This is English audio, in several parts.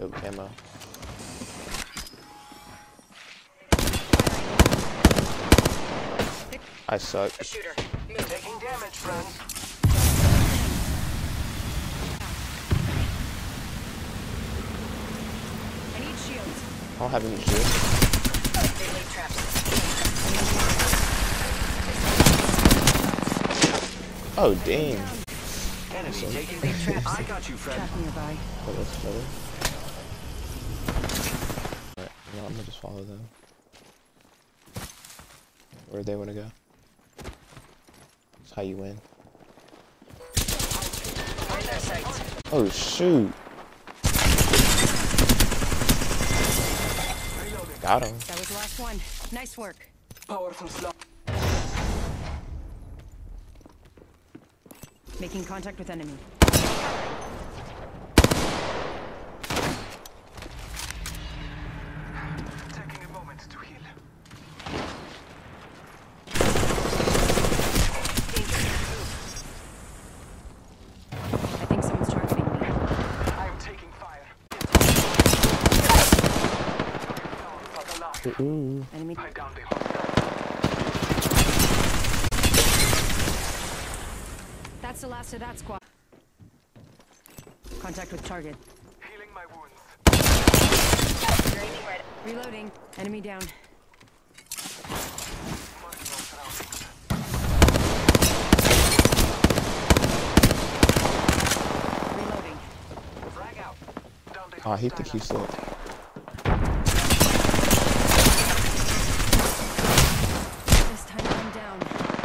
Dope camo. I suck. Shooter. Taking damage, friends. I don't have any shield. Oh damn. Enemy taking the traps. I got you, friend. Trap nearby. Oh, that's better. Alright, no, I'm gonna just follow them. Where'd they wanna go? That's how you win. Oh shoot. Got him. That was the last one. Nice work. Powerful slot. Making contact with enemy. Taking a moment to heal. I think someone's targeting me. I am taking fire. Ooh. Enemy. That's the last of that squad. Contact with target. Healing my wounds. Reloading. Enemy down. Reloading. Frag out. Oh, I hate the Q slot.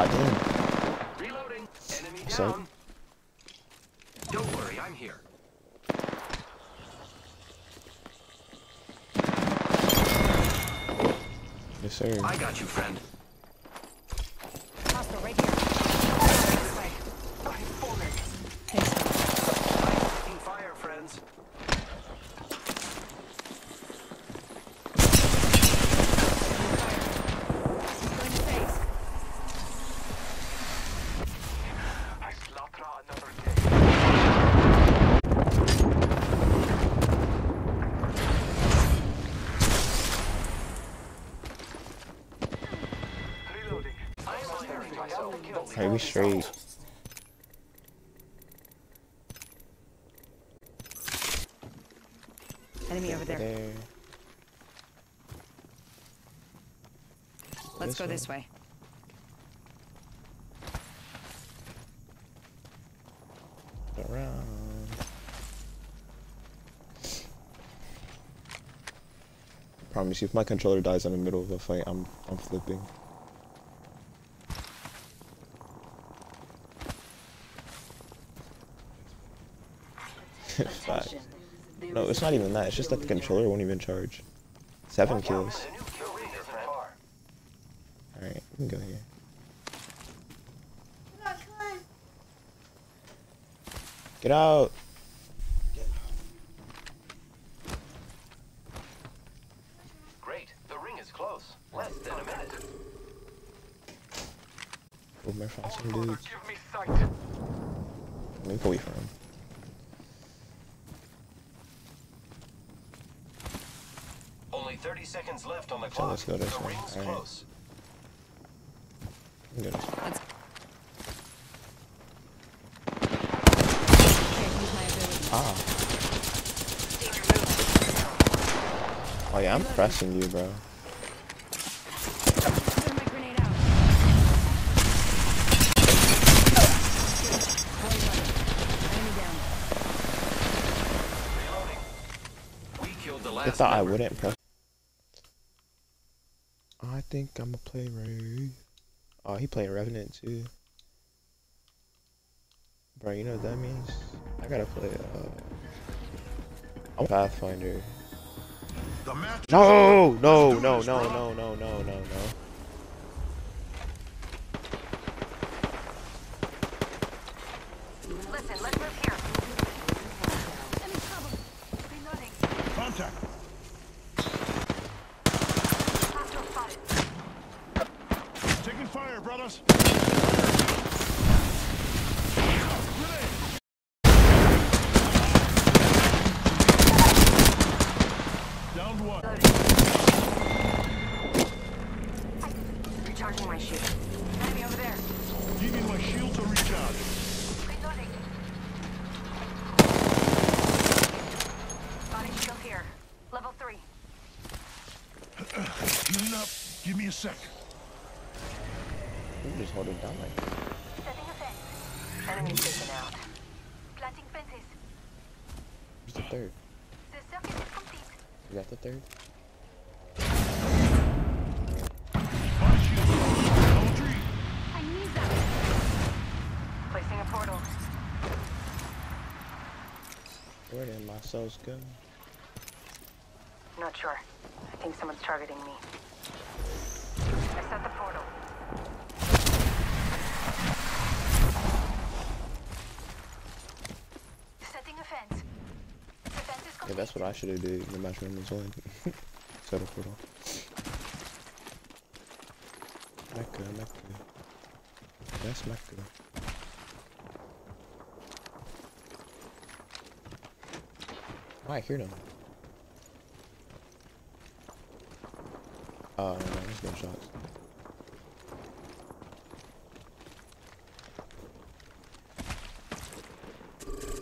Oh, damn. Reloading. Enemy down. Don't worry, I'm here. Yes, sir. I got you, friend. Hostile right here. I'm falling. Thanks. I'm taking fire, friends. Alright, we straight. Enemy over there. Let's go this way. Around. Promise you, if my controller dies in the middle of a fight, I'm flipping. No, it's not even that. It's just that the controller won't even charge. 7 kills. Alright, we can go here. Come on, come on. Get out! Great, the ring is close. Less than a minute. Oh, my fucking dude. Let me pull you from him. Only 30 seconds left on the clock. Let's go this way. Alright. Good. Ah. Oh yeah, I'm pressing you, bro. I thought I wouldn't press. I think I'm gonna play Ray. Oh, he playing Revenant too. Bro, you know what that means? I gotta play Pathfinder. No. Listen, let's move here. I'm in trouble. Reloading. Contact. Brothers. Round one. Loaded. Recharging my shield. Enemy over there. Giving my shield to recharge. Reloading. Body shield here. Level 3. Healing up. Give me a sec. You just hold it down like that. Setting a fence. Enemy taken out. Planting fences. Where's the third? The circuit is complete. Is that the third? I need that. Placing a portal. Where did my souls go? Not sure. I think someone's targeting me. I set the portal. Setting a fence. The fence is complete. Yeah, that's what I should have done in the mushroom was on. Set a portal. Mecca, Mecca. That's Mecca. Oh, I hear them. Oh, no, there's no shots.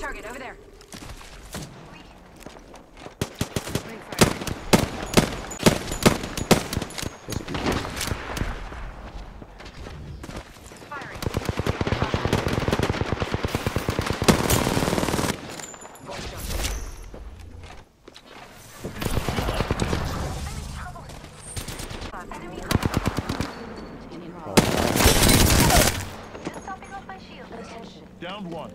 Target over there. Firing. Enemy stopping off my shield. Attention. Down one.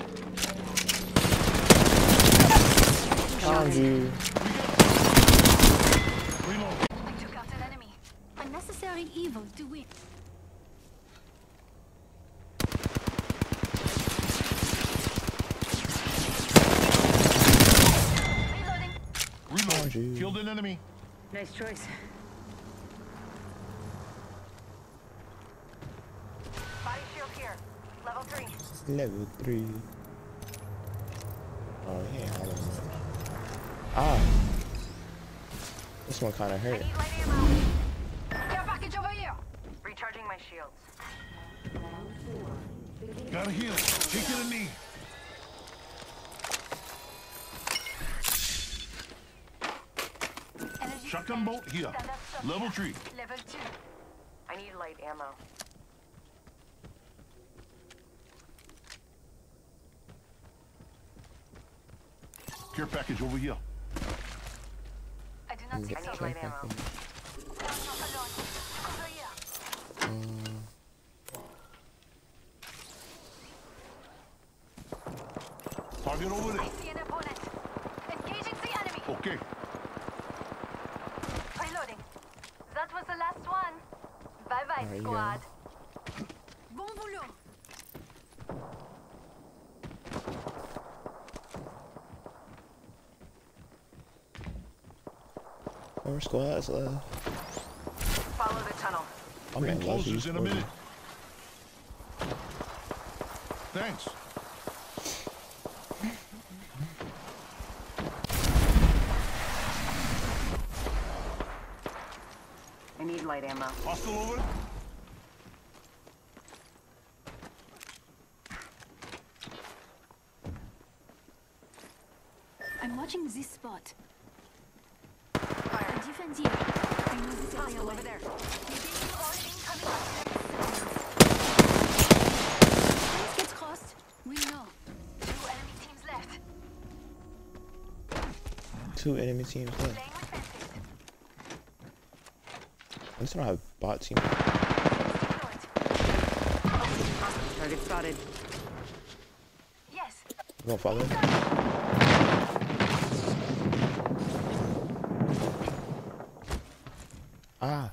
Found you. I took out an enemy. Unnecessary evil to win. Reloading. Reloading. Killed an enemy. Nice choice. Body shield here. Level 3. Level 3. Oh yeah, I don't know. Ah, this one kind of hurt. Care package over here. Recharging my shields. Gotta heal. Take it in me. Shotgun bolt here. Level 3. Level 2. I need light ammo. Care package over here. I need light ammo. Target over there. I see an opponent. Engaging the enemy. Okay. Reloading. That was the last one. Bye bye, there squad. Bon boulot. Four squads left. Follow the tunnel. I'm in closes in a minute. Thanks. I need light ammo. Hostile over. I'm watching this spot. Defense here. We move this area over there. Engaging all incoming objects. Once gets crossed, we know. 2 enemy teams left. 2 enemy teams left. I just don't have bot team. Target spotted. Yes. You gonna follow him? Ah.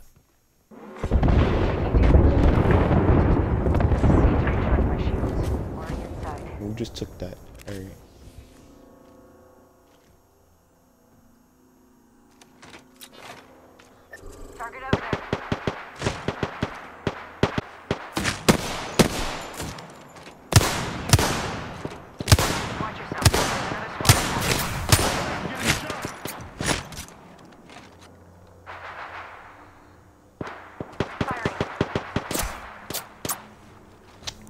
We just took that area. Target over there. Watch yourself. Another squad.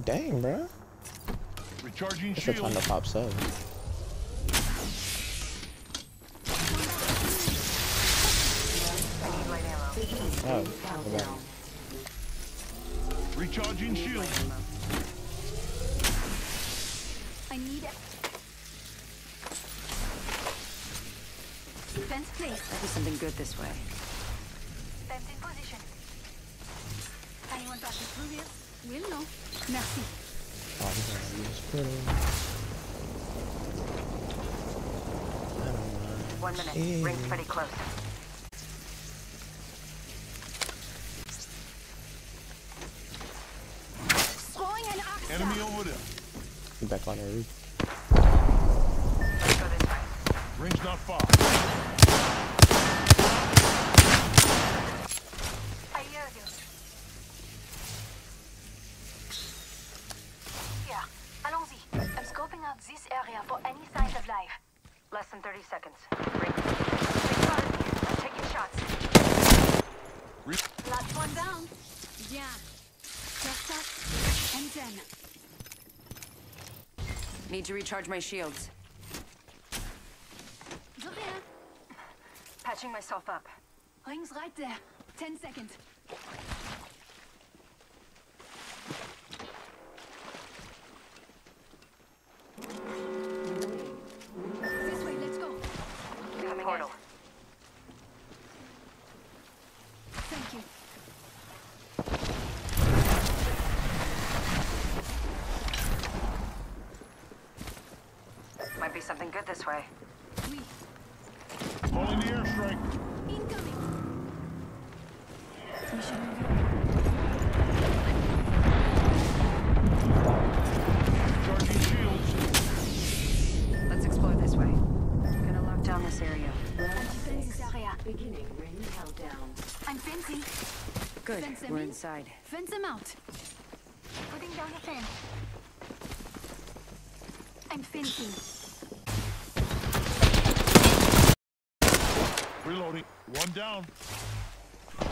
Dang, bro. Recharging shield. That's a ton of pops up. Oh, okay. Recharging shield. I need it. Defense place. That is something good this way. That's in position. Anyone passes through here? We'll know. Merci. Oh, this is pretty. I don't know. 1 minute. Ring's pretty close. Enemy over there. Get back on our roof. Let's go this way. Ring's not far. I hear you. Yeah, allons-y. I'm scoping out this area for any signs of life. Less than 30 seconds. Ring. I'm taking shots. Last one down. Yeah. Just us and then. Need to recharge my shields. Look there. Patching myself up. Ring's right there. 10 seconds. This way, let's go. Coming portal. Thank you. Might be something good this way. Oui. Pulling the airstrike. Incoming. We should move in. Charging shields. Let's explore this way. I'm gonna lock down this area. Beginning ring held down. I'm fencing. Good. Fence we're inside. Fence them out. Putting down the fence. I'm fencing. Reloading. One down. I'm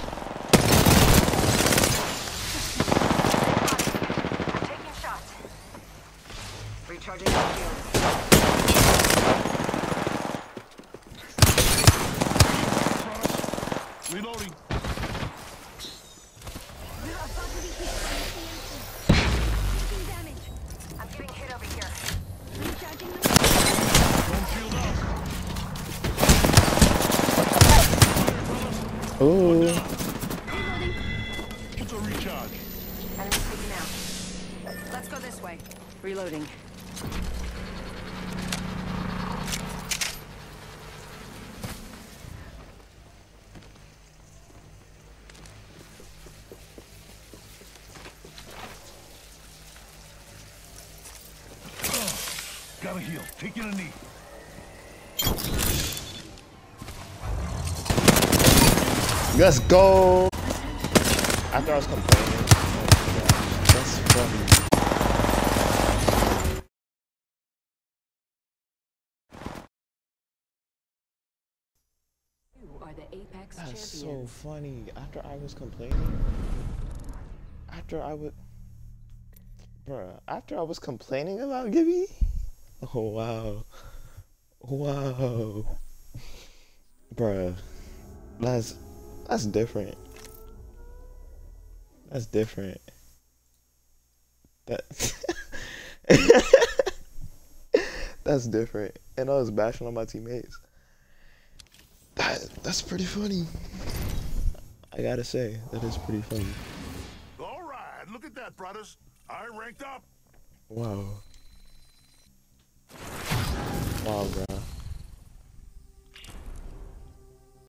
taking shots. Recharging the shield. Reloading. We're about to be hit. Taking damage. I'm getting hit over here. Recharging the shield. Don't shield up. Ooh. It's a recharge. I'm taking out. Let's go this way. Reloading. Oh, gotta heal. Taking a knee. Let's go! After I was complaining. That's funny. You are the Apex champion. That's so funny. After I was complaining. Bruh, after I was complaining about Gibby? Oh, wow. Wow. Bruh. That's different. That's different. That's different. And I was bashing on my teammates. That's pretty funny. I gotta say, that is pretty funny. All right, look at that, brothers. I ranked up. Wow. Wow, bro.